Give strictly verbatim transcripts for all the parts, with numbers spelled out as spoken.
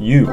you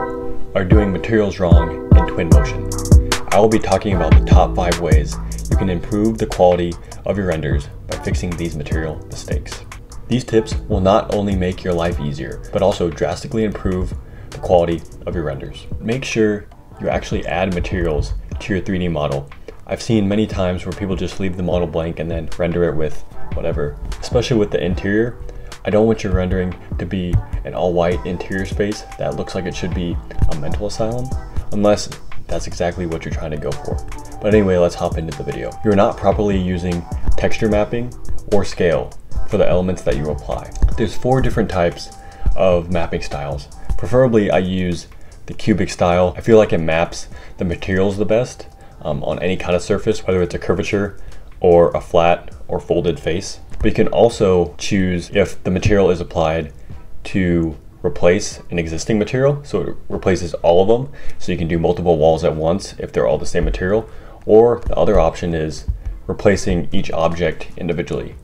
are doing materials wrong in Twinmotion. I will be talking about the top five ways you can improve the quality of your renders by fixing these material mistakes. These tips will not only make your life easier, but also drastically improve the quality of your renders. Make sure you actually add materials to your three D model. I've seen many times where people just leave the model blank and then render it with whatever, especially with the interior. I don't want your rendering to be an all white interior space that looks like it should be a mental asylum, unless that's exactly what you're trying to go for. But anyway, let's hop into the video. You're not properly using texture mapping or scale for the elements that you apply. There's four different types of mapping styles. Preferably I use the cubic style. I feel like it maps the materials the best um, on any kind of surface, whether it's a curvature or a flat or folded face. But you can also choose if the material is applied to replace an existing material, so it replaces all of them, so you can do multiple walls at once if they're all the same material. Or the other option is replacing each object individually.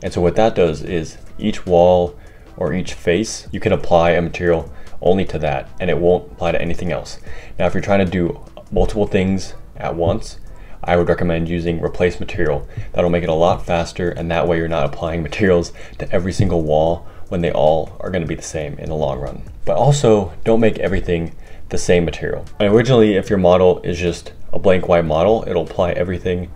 And so what that does is each wall or each face, you can apply a material only to that, and it won't apply to anything else. Now, if you're trying to do multiple things at once, I would recommend using replace material. That'll make it a lot faster, and that way you're not applying materials to every single wall when they all are gonna be the same in the long run. But also, don't make everything the same material. And originally, if your model is just a blank white model, it'll apply everything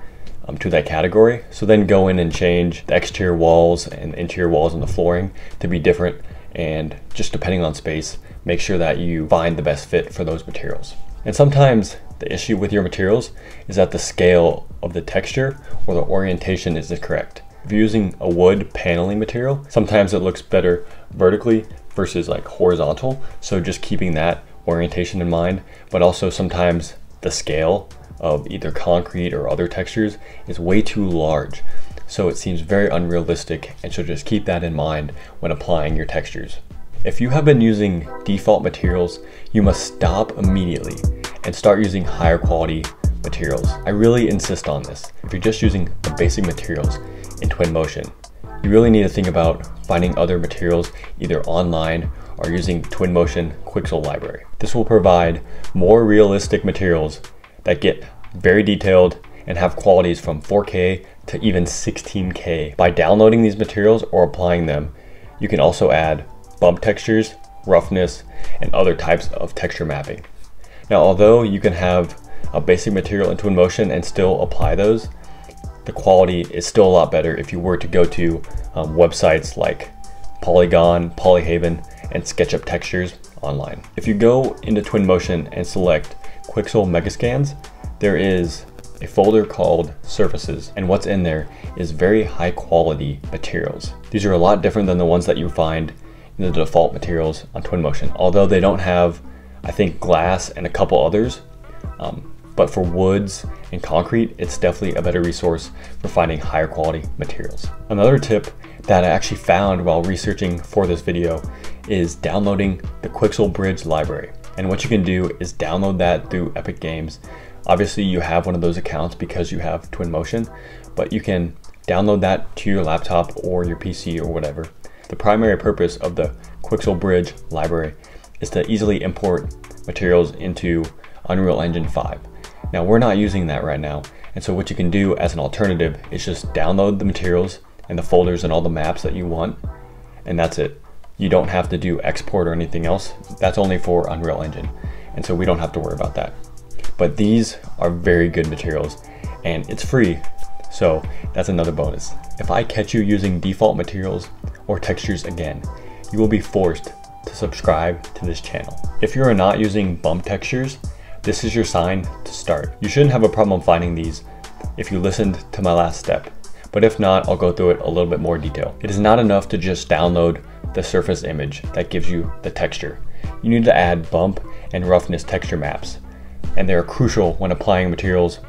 Um, to that category. So then go in and change the exterior walls and interior walls and the flooring to be different, and just depending on space, make sure that you find the best fit for those materials. And sometimes the issue with your materials is that the scale of the texture or the orientation is incorrect. If you're using a wood paneling material, sometimes it looks better vertically versus like horizontal. So just keeping that orientation in mind, but also sometimes the scale of either concrete or other textures is way too large, so it seems very unrealistic, and so just keep that in mind when applying your textures. If you have been using default materials, you must stop immediately and start using higher quality materials. I really insist on this. If you're just using the basic materials in Twinmotion, you really need to think about finding other materials either online or using Twinmotion Quixel Library. This will provide more realistic materials that get very detailed and have qualities from four K to even sixteen K. By downloading these materials or applying them, you can also add bump textures, roughness, and other types of texture mapping. Now, although you can have a basic material in Twinmotion and still apply those, the quality is still a lot better if you were to go to um, websites like Polygon, Polyhaven, and SketchUp Textures online. If you go into Twinmotion and select Quixel Megascans, there is a folder called Surfaces, and what's in there is very high quality materials. These are a lot different than the ones that you find in the default materials on Twinmotion, although they don't have, I think, glass and a couple others, um, but for woods and concrete, it's definitely a better resource for finding higher quality materials. Another tip that I actually found while researching for this video is downloading the Quixel Bridge Library. And what you can do is download that through Epic Games. Obviously, you have one of those accounts because you have Twinmotion, but you can download that to your laptop or your P C or whatever. The primary purpose of the Quixel Bridge Library is to easily import materials into Unreal Engine five. Now, we're not using that right now, and so what you can do as an alternative is just download the materials and the folders and all the maps that you want, and that's it. You don't have to do export or anything else. That's only for Unreal Engine. And so we don't have to worry about that. But these are very good materials, and it's free. So that's another bonus. If I catch you using default materials or textures again, you will be forced to subscribe to this channel. If you are not using bump textures, this is your sign to start. You shouldn't have a problem finding these if you listened to my last step. But if not, I'll go through it a little bit more detail. It is not enough to just download the surface image that gives you the texture. You need to add bump and roughness texture maps, and they are crucial when applying materials,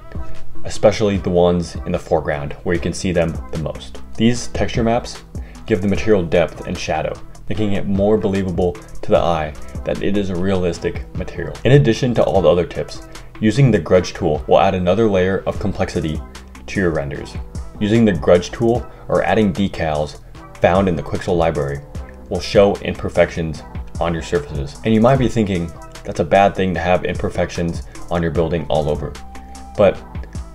especially the ones in the foreground where you can see them the most. These texture maps give the material depth and shadow, making it more believable to the eye that it is a realistic material. In addition to all the other tips, using the grudge tool will add another layer of complexity to your renders. Using the grudge tool or adding decals found in the Quixel library will show imperfections on your surfaces. And you might be thinking that's a bad thing to have imperfections on your building all over. But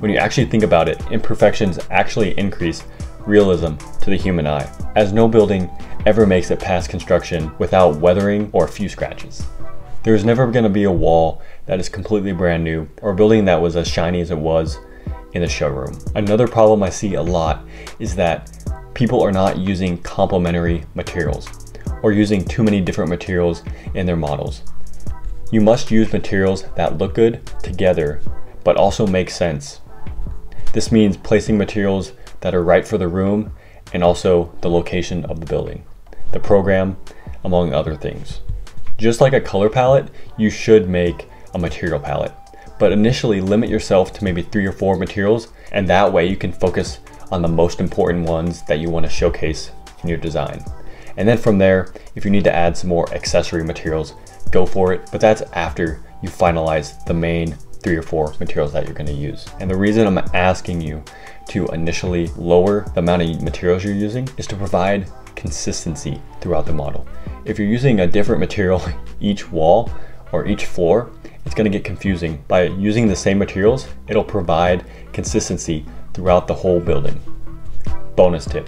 when you actually think about it, imperfections actually increase realism to the human eye, as no building ever makes it past construction without weathering or a few scratches. There is never going to be a wall that is completely brand new or a building that was as shiny as it was in the showroom. Another problem I see a lot is that people are not using complementary materials or using too many different materials in their models. You must use materials that look good together, but also make sense. This means placing materials that are right for the room and also the location of the building, the program, among other things. Just like a color palette, you should make a material palette, but initially limit yourself to maybe three or four materials, and that way you can focus on the most important ones that you want to showcase in your design. And then from there, if you need to add some more accessory materials, go for it, but that's after you finalize the main three or four materials that you're going to use. And the reason I'm asking you to initially lower the amount of materials you're using is to provide consistency throughout the model. If you're using a different material each wall or each floor, it's going to get confusing. By using the same materials, it'll provide consistency throughout the whole building. Bonus tip: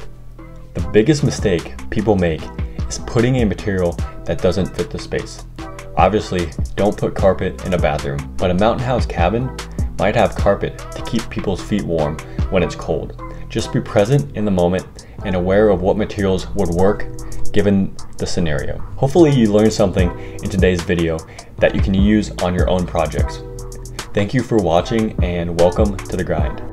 the biggest mistake people make is putting a material that doesn't fit the space. Obviously, don't put carpet in a bathroom, but a mountain house cabin might have carpet to keep people's feet warm when it's cold. Just be present in the moment and aware of what materials would work given the scenario. Hopefully you learned something in today's video that you can use on your own projects. Thank you for watching and welcome to the grind.